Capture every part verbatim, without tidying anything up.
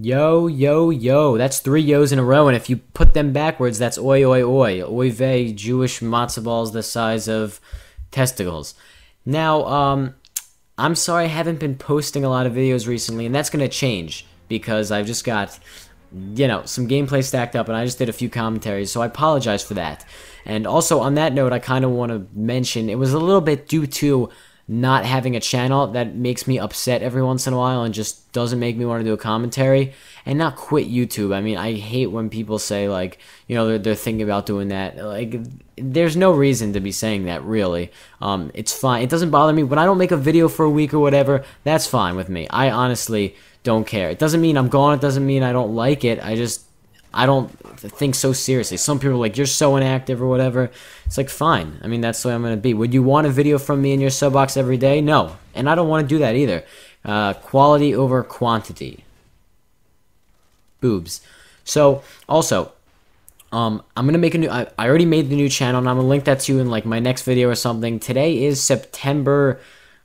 Yo, yo, yo. That's three yo's in a row, and if you put them backwards, that's oi, oi, oi. Oy vey, Jewish matzo balls the size of testicles. Now, um, I'm sorry I haven't been posting a lot of videos recently, and that's going to change because I've just got, you know, some gameplay stacked up, and I just did a few commentaries, so I apologize for that. And also, on that note, I kind of want to mention, it was a little bit due to not having a channel that makes me upset every once in a while and just doesn't make me want to do a commentary and not quit YouTube. I mean, I hate when people say, like, you know, they're, they're thinking about doing that. Like, there's no reason to be saying that, really. Um, it's fine. It doesn't bother me. When I don't make a video for a week or whatever, that's fine with me. I honestly don't care. It doesn't mean I'm gone. It doesn't mean I don't like it. I just, I don't think so seriously. Some people are like, you're so inactive or whatever. It's like, fine. I mean, that's the way I'm going to be. Would you want a video from me in your sub box every day? No. And I don't want to do that either. Uh, quality over quantity. Boobs. So, also, um, I'm going to make a new... I, I already made the new channel, and I'm going to link that to you in, like, my next video or something. Today is September...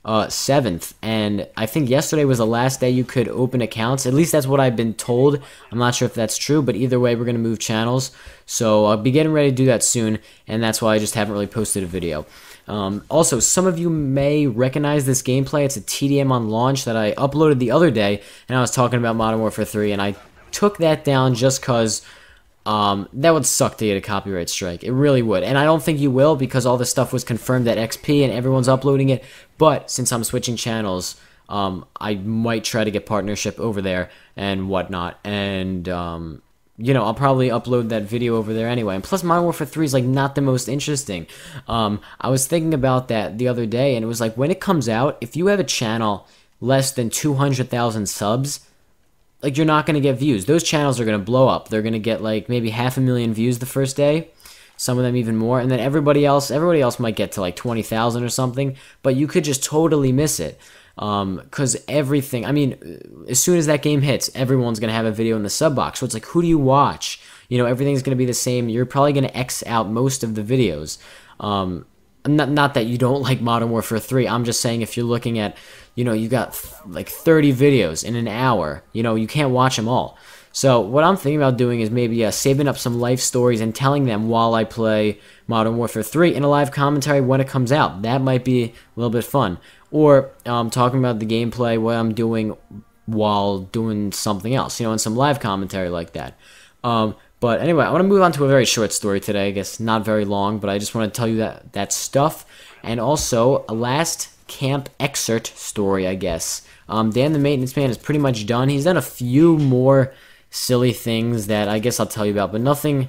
Uh, seventh, and I think yesterday was the last day you could open accounts. At least that's what I've been told. I'm not sure if that's true, but either way, we're going to move channels. So I'll be getting ready to do that soon, and that's why I just haven't really posted a video. Um, also, some of you may recognize this gameplay. It's a T D M on launch that I uploaded the other day, and I was talking about Modern Warfare three, and I took that down just because... Um, that would suck to get a copyright strike. It really would. And I don't think you will because all this stuff was confirmed at X P and everyone's uploading it. But since I'm switching channels, um, I might try to get partnership over there and whatnot. And, um, you know, I'll probably upload that video over there anyway. And plus, Modern Warfare three is, like, not the most interesting. Um, I was thinking about that the other day, and it was like, when it comes out, if you have a channel less than two hundred thousand subs... like, you're not going to get views. Those channels are going to blow up. They're going to get, like, maybe half a million views the first day. Some of them even more. And then everybody else, everybody else might get to, like, twenty thousand or something. But you could just totally miss it. Because um, everything, I mean, as soon as that game hits, everyone's going to have a video in the sub box. So it's like, who do you watch? You know, everything's going to be the same. You're probably going to X out most of the videos. Um, not, not that you don't like Modern Warfare three. I'm just saying if you're looking at... you know, you got like thirty videos in an hour. You know, you can't watch them all. So what I'm thinking about doing is maybe uh, saving up some life stories and telling them while I play Modern Warfare three in a live commentary when it comes out. That might be a little bit fun. Or um, talking about the gameplay, what I'm doing while doing something else. You know, in some live commentary like that. Um, but anyway, I want to move on to a very short story today. I guess not very long, but I just want to tell you that, that stuff. And also, last... camp excerpt story, I guess. Um, Dan the Maintenance Man is pretty much done. He's done a few more silly things that I guess I'll tell you about, but nothing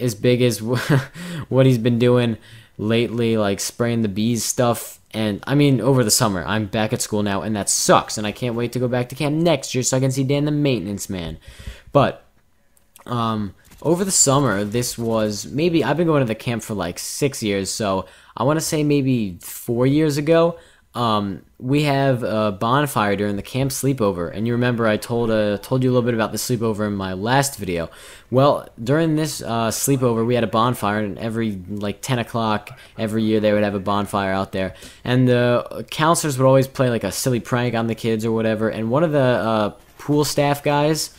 as big as what he's been doing lately, like spraying the bees stuff. And, I mean, over the summer. I'm back at school now, and that sucks, and I can't wait to go back to camp next year so I can see Dan the Maintenance Man. But, um... over the summer, this was maybe, I've been going to the camp for like six years, so I want to say maybe four years ago, um, we have a bonfire during the camp sleepover, and you remember I told uh, told you a little bit about the sleepover in my last video. Well, during this uh, sleepover, we had a bonfire, and every like ten o'clock every year they would have a bonfire out there, and the counselors would always play like a silly prank on the kids or whatever, and one of the uh, pool staff guys...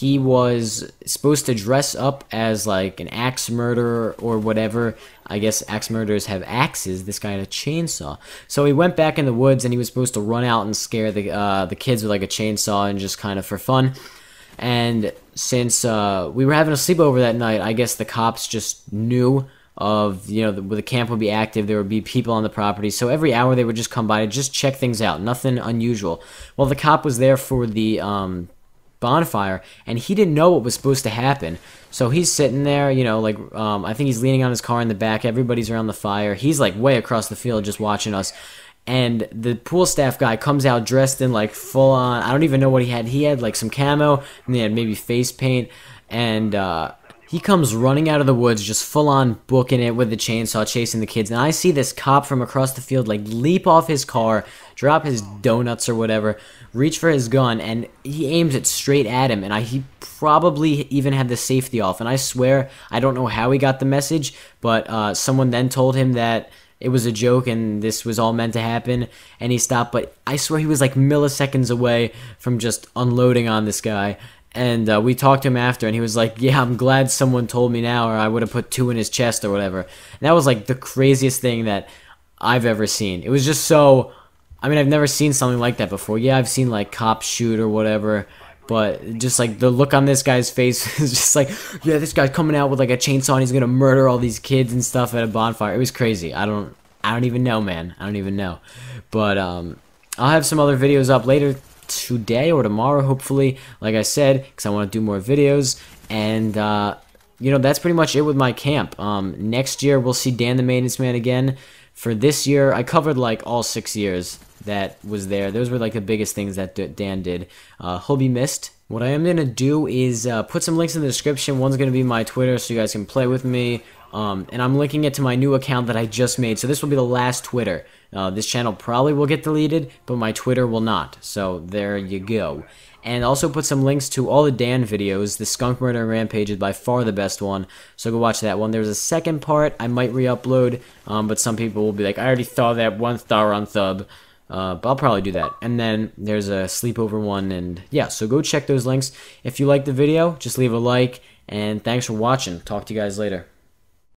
he was supposed to dress up as, like, an axe murderer or whatever. I guess axe murderers have axes. This guy had a chainsaw. So he went back in the woods, and he was supposed to run out and scare the uh, the kids with, like, a chainsaw and just kind of for fun. And since uh, we were having a sleepover that night, I guess the cops just knew of, you know, the, the camp would be active. There would be people on the property. So every hour they would just come by to just check things out. Nothing unusual. Well, the cop was there for the... Um, bonfire, and he didn't know what was supposed to happen. So he's sitting there, you know, like, um, I think he's leaning on his car in the back. Everybody's around the fire. He's, like, way across the field just watching us. And the pool staff guy comes out dressed in, like, full-on, I don't even know what he had. He had, like, some camo, and he had maybe face paint. And uh, he comes running out of the woods, just full-on booking it with the chainsaw, chasing the kids. And I see this cop from across the field, like, leap off his car, drop his donuts or whatever, reach for his gun, and he aims it straight at him, and I he probably even had the safety off. And I swear, I don't know how he got the message, but uh, someone then told him that it was a joke and this was all meant to happen, and he stopped. But I swear he was like milliseconds away from just unloading on this guy. And uh, we talked to him after, and he was like, yeah, I'm glad someone told me now, or I would have put two in his chest or whatever. And that was like the craziest thing that I've ever seen. It was just so, I mean, I've never seen something like that before. Yeah, I've seen like cops shoot or whatever, but just like the look on this guy's face is just like, yeah, this guy's coming out with like a chainsaw and he's gonna murder all these kids and stuff at a bonfire. It was crazy. I don't, I don't even know, man. I don't even know. But um, I'll have some other videos up later today or tomorrow, hopefully, like I said, because I want to do more videos. And uh, you know, that's pretty much it with my camp. Um, next year we'll see Dan the Maintenance Man again. For this year, I covered like all six years that was there. Those were like the biggest things that Dan did. Uh, he'll be missed. What I am gonna do is uh, put some links in the description. One's gonna be my Twitter, so you guys can play with me. Um, and I'm linking it to my new account that I just made, so this will be the last Twitter. Uh, this channel probably will get deleted, but my Twitter will not, so there you go. And also put some links to all the Dan videos. The Skunk Murder Rampage is by far the best one, so go watch that one. There's a second part I might re-upload, um, but some people will be like, I already saw that one star on Thub. Uh, but I'll probably do that. And then there's a sleepover one, and yeah, so go check those links. If you liked the video, just leave a like, and thanks for watching. Talk to you guys later.